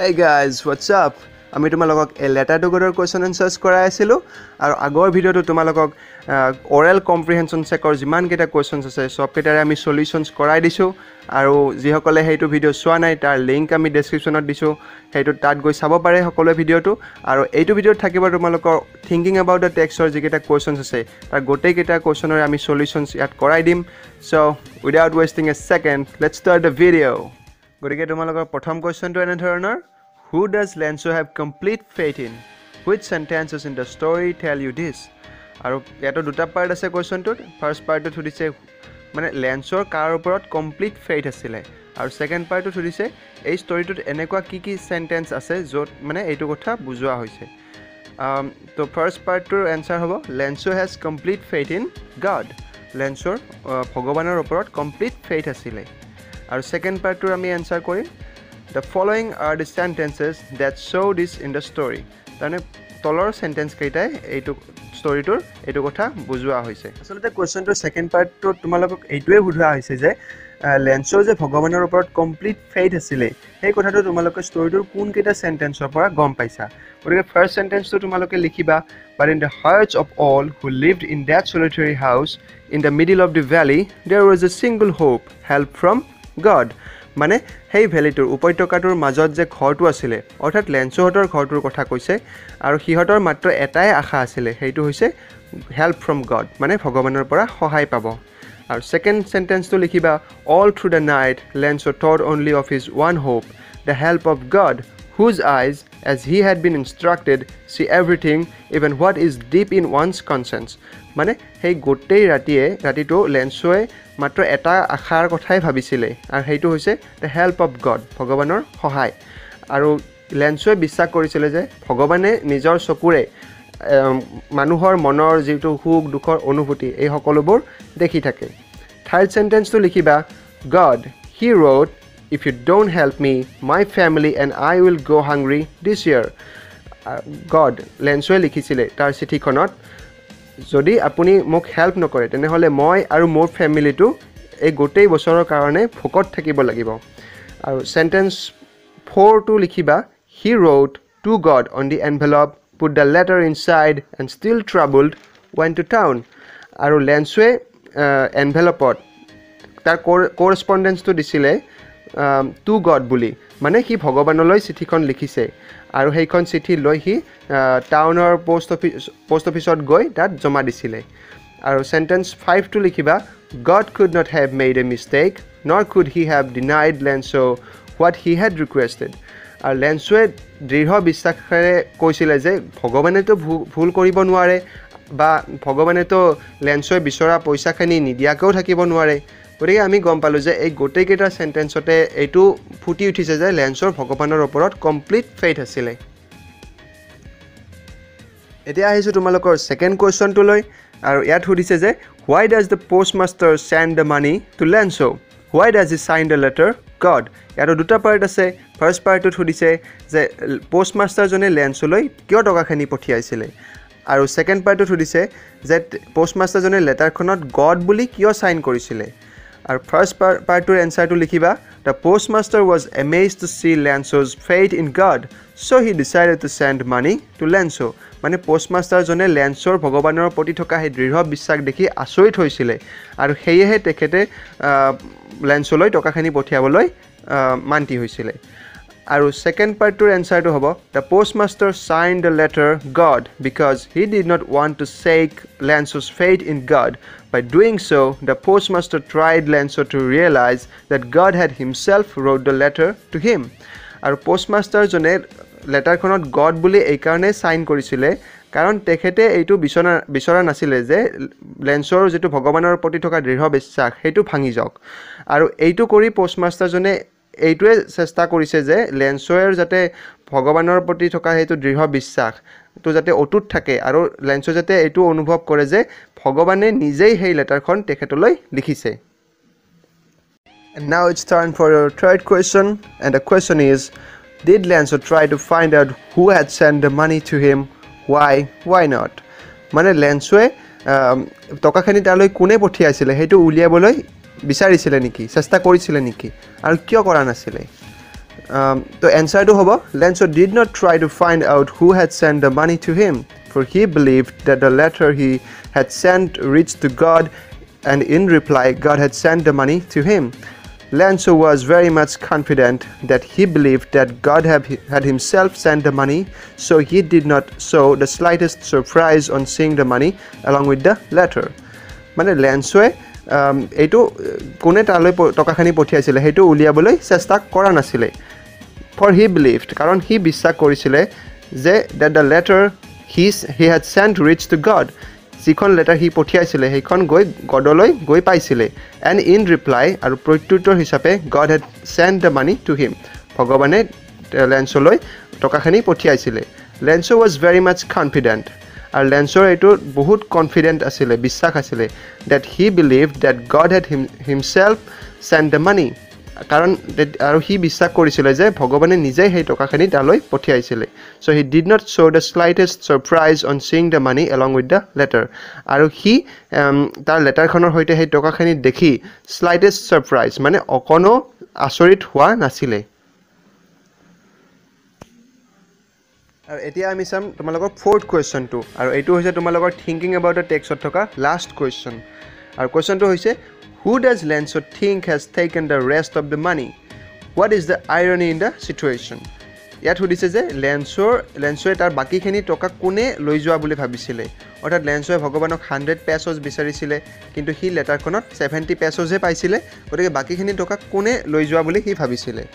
Hey guys, what's up? আমি তোমালোকক a letter to গডৰ কোৱেশ্চন এনসাৰ্ছ কৰাইছিলো আৰু আগৰ ভিডিওটো তোমালোকক অৰেল কম্প্ৰিহেনচন চেকৰ যিমান কেটা কোৱেশ্চনছ আছে সবকেটাৰে আমি সলিউশনছ কৰাই দিছো আৰু যিসকলে হেইটো ভিডিও সোৱা নাই তাৰ লিংক আমি ডেসক্ৰিপচনত দিছো হেইটো তাত গৈ চাব পাৰে সকলো ভিডিওটো আৰু এইটো ভিডিওত থাকিব তোমালোকৰ থিংকিং এবাউট দা টেক্সৰ যিকেটা কোৱেশ্চনছ আছে তাৰ গোটেই কেটা কোৱেশ্চনৰ আমি সলিউশনছ ইয়াত কৰাই দিম so without wasting a second let's start the video গৰিকে তোমালোকৰ প্ৰথম কোৱেশ্চনটো এনে ধৰণৰ Who does Lenso have complete faith in? Which sentences in the story tell you this? And there are two parts of the question. First part is that Lenso has complete faith in the car. And second part is that this story has what sentence is that is understood. So first part to answer is Lenso has complete faith in God. Lenso has complete faith in God. And second part to answer is The following are the sentences that show this in the story. Tane tolor sentence keitai eito story tor eito kotha bujua hoise. Asolete question tor second part tor tumalok eitue bujua hoise je Lenso je bhagawaner oporot complete faith asile. Hei kotha tor tumalok story tor kun keita sentence opora gom paisa. Orike first sentence tor tumalok likhiba but in the hearts of all who lived in that solitary house in the middle of the valley there was a single hope help from God. মানে সেই ভেলিটোৰ উপত্যকাটোৰ মাজত যে ঘৰটো আছিলে অৰ্থাৎ লেন্সোহতৰ ঘৰটোৰ কথা কৈছে আৰু সিহতৰ মাত্ৰ এটাই আশা আছিলে সেইটো হৈছে হেল্প ফ্ৰম গড মানে ভগৱানৰ পৰা সহায় পাব আৰু সেকেন্ড সেন্টেন্সটো লিখিবা all through the night Lencho thought only of his one hope the help of God whose eyes as he had been instructed see everything even what is deep in one's conscience মানে সেই গোটেই ৰাতিটো লেন্সোৱে মাত্ৰ এটা আশাৰ কথাই ভাবিছিলে আৰু সেইটো হৈছে দ্য হেল্প অফ গড ভগৱানৰ সহায় আৰু লেন্সোৱে বিশ্বাস কৰিছিলে যে ভগৱানে নিজৰ চকুৰে মানুহৰ মনৰ যিটো সুখ দুখৰ অনুভূতি এই সকলোবোৰ দেখি থাকে থাৰ্ড সেন্টেন্সটো লিখিবা God he wrote If you don't help me, my family and I will go hungry this year. God, Lensoe likhile tar city khonot jodi apuni mok help nokore tenehole moi aru more family tu ei gotei bosoror karone phokot thakibo lagibo. Aru sentence 4 tu likhiba he wrote to God on the envelope, put the letter inside and still troubled went to town. Aru Lensoe envelope pot tar correspondence tu disile to God বুলি মানে কি ভগবানলৈ চিঠিখন লিখিছে আৰু হেইখন চিঠি লৈ হি টাউনৰ post অফিচত গৈ তাত জমা দিছিলে আৰু সেন্টেন্স 5 টু লিখিবা God could not have made a mistake nor could he have denied Lenso what he had requested আৰু লেন্সোৱে দৃঢ় বিশ্বাসেৰে কৈছিলে যে ভগবানে তো ভুল কৰিব নোৱাৰে বা ভগবানে তো লেন্সোৱে বিচৰা পইচাখিনি নিদিয়াকৈ থাকিব নোৱাৰে গতিকে আমি গম পালো যে এই গোটেইকেইটা সেন্টেন্সতে এইটো ফুটি উঠিছে যে লেন্সৰ ভগৱানৰ ওপৰত কমপ্লিট ফেইথ আছিল এতিয়া আহিছো তোমালোকৰ সেকেন্ড কোৱেশ্চনটো লৈ আৰু ইয়াত সুধিছে যে why does the postmaster send the money to Lenso why does he sign the letter god ইয়াৰ দুটা পাৰ্ট আছে ফার্স্ট পাৰ্টটো সুধিছে যে পোষ্টমাষ্টাৰ জনে লেন্সলৈ কিয় টকাখিনি পঠিয়াইছিল আৰু সেকেন্ড পাৰ্টটো সুধিছে যে পোষ্টমাষ্টাৰ জনে লেটাৰখনত god বুলি কিয় সাইন কৰিছিল Our first part to answer to likhiba the postmaster was amazed to see Lenso's faith in God so he decided to send money to Lenso mane postmaster jone Lensor bhagwanor proti thoka he dridho bishak dekhi asorit hoisile aru heihe tekhete Lenso loi toka khani pothiaboloi manti hoisile aru second part to answer to hobo the postmaster signed the letter God because he did not want to shake Lenso's faith in God By doing so, the postmaster tried Lenso to realize that God had himself wrote the letter to him. Our postmaster jone letter khonot God buli ei karone sign korisile karon tekhete eitu bisora nasile je Lensor jetu bhagwanor proti thoka dridho bishak heitu bhangi jok aru eitu kori postmaster jone এইটোৱে চেষ্টা কৰিছে যে লেন্সোৰ যাতে ভগৱানৰ প্ৰতি থকা হেতু দৃঢ় বিশ্বাস তো যাতে অটুট থাকে আৰু লেন্সো যাতে এইটো অনুভৱ কৰে যে ভগৱানে নিজেই সেই লেটাৰখন তেখেতলৈ লিখিছে and now it's time for your third question and the question is did Lenso try to find out who had sent the money to him why not মানে লেন্সোৱে টকাখিনি তালৈ কোনে পঠিয়াইছিল হেতু উলিয়াবলৈ বিচাৰিছিলে নেকি চেষ্টা কৰিছিলে নেকি আৰু কিয় কৰা নাছিলে The answer to hoba, Lenzo did not try to find out who had sent the money to him, for he believed that the letter he had sent reached to God, and in reply God had sent the money to him. Lenzo was very much confident that he believed that God had himself sent the money, so he did not show the slightest surprise on seeing the money along with the letter. Mane Lenzo eto kone tale toka khani pothiaisile hetu uliaboloi chesta kora nasile, for he believed, karon he bishwas korisile je that the letter he had sent reached to God. Jikhon letter he pothiaisile hekhon goi godoloi goi paisile, and in reply aru protuttor hisabe God had sent the money to him. Bhagobane Lenzo loi toka khani pothiaisile. Lenzo was very much confident. And Lenzo eto bahut confident asile, bishwas asile, that he believed that God had himself sent the money. Karon aru he bishwas korisile je Bhagobane nije hei toka khani taloi pothiaisile. So he did not show the slightest surprise on seeing the money along with the letter. Aru he tar letter khonor hoite hei toka khani dekhi slightest surprise mane okono asorit hua nasile. Now, let's see the fourth question. And thinking about the text of the last question. And the question is, who does Lenzo think has taken the rest of the money? What is the irony in the situation? Yet, who says Lenzo is baki kheni toka kune loijua bole bhabisile. Or that Lenzo Bhagavanok 100 pesos bisarisile, kintu he letter konot 70 pesos he paisile, or baki kheni toka kune loijua bole he bhabisile.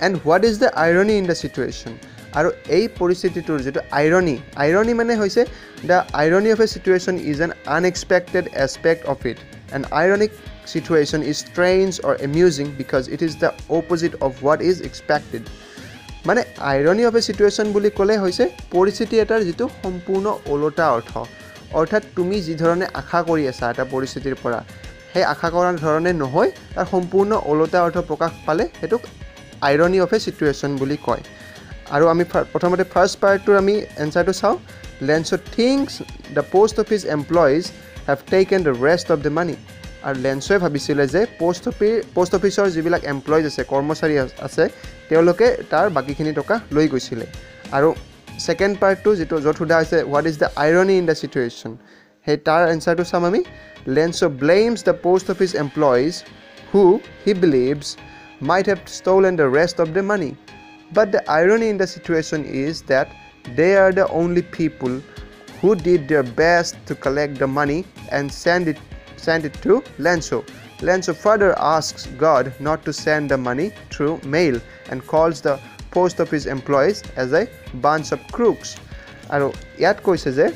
And what is the irony in the situation? आरो ए परिस्थिति टुर जेतो irony irony माने होइसे the irony of a situation is an unexpected aspect of it. An ironic situation is strange or amusing because it is the opposite of what is expected. माने irony of a situation बुली कोले होइसे परिस्थिति एटार जेतो सम्पूर्ण ओलोटा अर्थ अर्थात तुमी जि धरने आशा करि आसा ता परिस्थितिर परा हे आशा करान धरने नहय तार सम्पूर्ण ओलोटा अर्थ प्रकाश पाले हेतुक आइरोनी ऑफ अ सिचुएशन बुली कय. आरो आमी प्रथमते फर्स्ट पार्ट टु आमी आन्सर टु साउ Lenzo thinks the post office employees have taken the rest of the money. आर Lenzo भाबिसिले जे पोस्ट ऑफिसर जिबिलाक एम्प्लॉइज আছে কর্মচারী আছে তেওলোকে তার বাকি খিনি টকা লৈ গৈছিলে. आरो सेकेन्ड पार्ट टु जेतो जथुदा আছে what is the irony in the situation हे तार आन्सर टु साम आमी Lenzo blames the post office employees who he believes might have stolen the rest of the money. But the irony in the situation is that they are the only people who did their best to collect the money and send it to Lenzo. Lenzo further asks God not to send the money through mail and calls the post office employees as a bunch of crooks. Aro yat koise je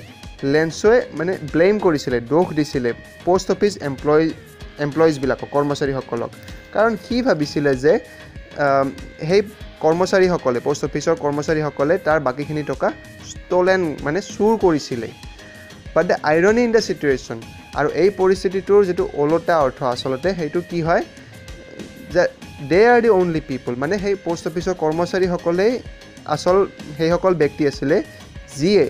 Lenzo mane blame korisile dokh disile post office employees bilako kormosari hokolok karon ki bhabisile je hey कर्मचारी हकले post officer कर्मचारी हकले तार बाकी खिनि टका stolen माने सुर करिसिले. But the irony in the situation आरो ए परिस्थितिटुर जेतु ओलोटा अर्थ असलते हेतु की होय जे they are the only people माने हे पोस्ट ऑफिसर कर्मचारी हकले असल हे हकल व्यक्ति आसिले जिए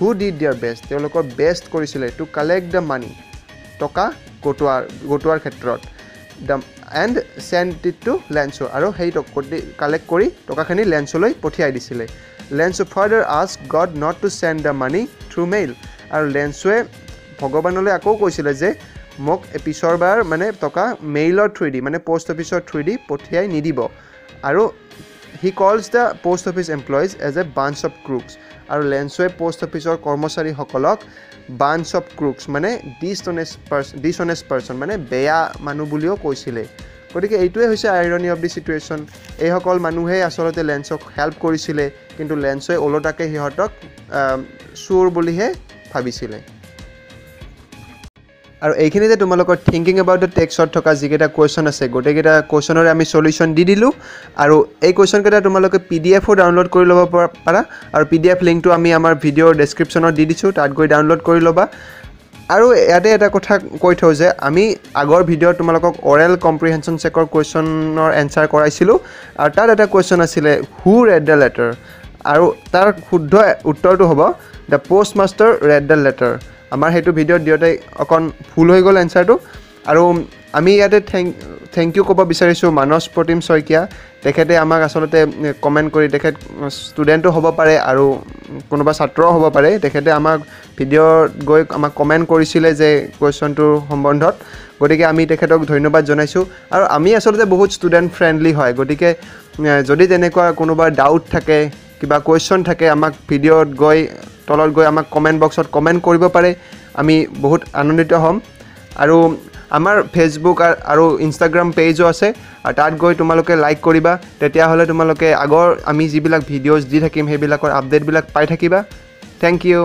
हु डिड देयर बेस्ट ते लोकर बेस्ट करिसिले टु कलेक्ट द मनी टका गोटुआर क्षेत्रत the and sent it to Lenzo. Aro hei collect kori toka khani Lenzo loi pothiai disile. Lenzo further asked God not to send the money through mail. Aro Lenzo Bhagavanole ako koisile je mok episor bar mane toka mail or 3d mane post office or 3d pothiai nidibo. Aro he calls the post office employees as a bunch of crooks. Aro Lenzo post office or kormosari hokolok bunch of crooks mane dishonest person mane beya manu bulio koisile. Kotike eitue hoise irony of the situation. Ei hokol manuhe asolote Lenzok help korisile kintu Lenzo olotake hihotok sur bulihe bhabisile. आरो एखिनि जे तुमलकर thinking about the text अर थका जिगेटा question আছে गोटेगेटा questionnaire आमी solution दि दिलु. आरो ए क्वेश्चन केटा तुमलके पीडीएफ ओ डाउनलोड करि लबा पारा. आरो पीडीएफ लिंक टु आमी आमार भिडियो डिस्क्रिप्शनर दि दिछु तात गय डाउनलोड करि लबा. आरो याते एटा কথা কই থौ যে আমি আগৰ ভিডিও তুমলকক অৰেল কম্প্ৰিহেনচন চেকৰ क्वेश्चनৰ आन्सर কৰাইছিলু. আৰু তাৰ এটা क्वेश्चन আছিল হু ৰেড দ লেটার. আৰু তাৰ শুদ্ধ উত্তৰটো হ'ব the postmaster read the letter. आमार हेतु भिडियो दियते अकन फुल होय गल आन्सर टु. आरो আমি ইয়াতে thank you কব বিচাৰিছো মানস প্ৰতিম শইকীয়া তেখেতে আমাক আসলতে কমেন্ট কৰি তেখেত ষ্টুডেন্ট হ'ব পাৰে আৰু কোনোবা ছাত্ৰ হ'ব পাৰে তেখেতে আমাক ভিডিও গৈ আমাক কমেন্ট কৰিছিলে যে কোৱেশ্চনটো সম্বন্ধত গটিকে আমি তেখেতক ধন্যবাদ জনাইছো আৰু আমি আসলতে বহুত ষ্টুডেন্ট ফ্ৰেন্ডলি হয় গটিকে যদি তেনেকুৱা কোনোবা ডাউট থাকে কিবা কোৱেশ্চন থাকে আমাক ভিডিও গৈ তলত গৈ আমাক কমেন্ট বক্সত কমেন্ট কৰিব পাৰে আমি বহুত আনন্দিত হ'ম আৰু আমার ফেসবুক আর ইনস্টাগ্রাম পেজও আছে আৰু তাত গৈ তোমালোকে লাইক কৰিবা তেতিয়া হলে তোমালোকে আগৰ আমি যিবিলাক ভিডিওজ দি থাকিম হেবিলাকৰ আপডেটবিলাক পাই থাকিবা থ্যাংক ইউ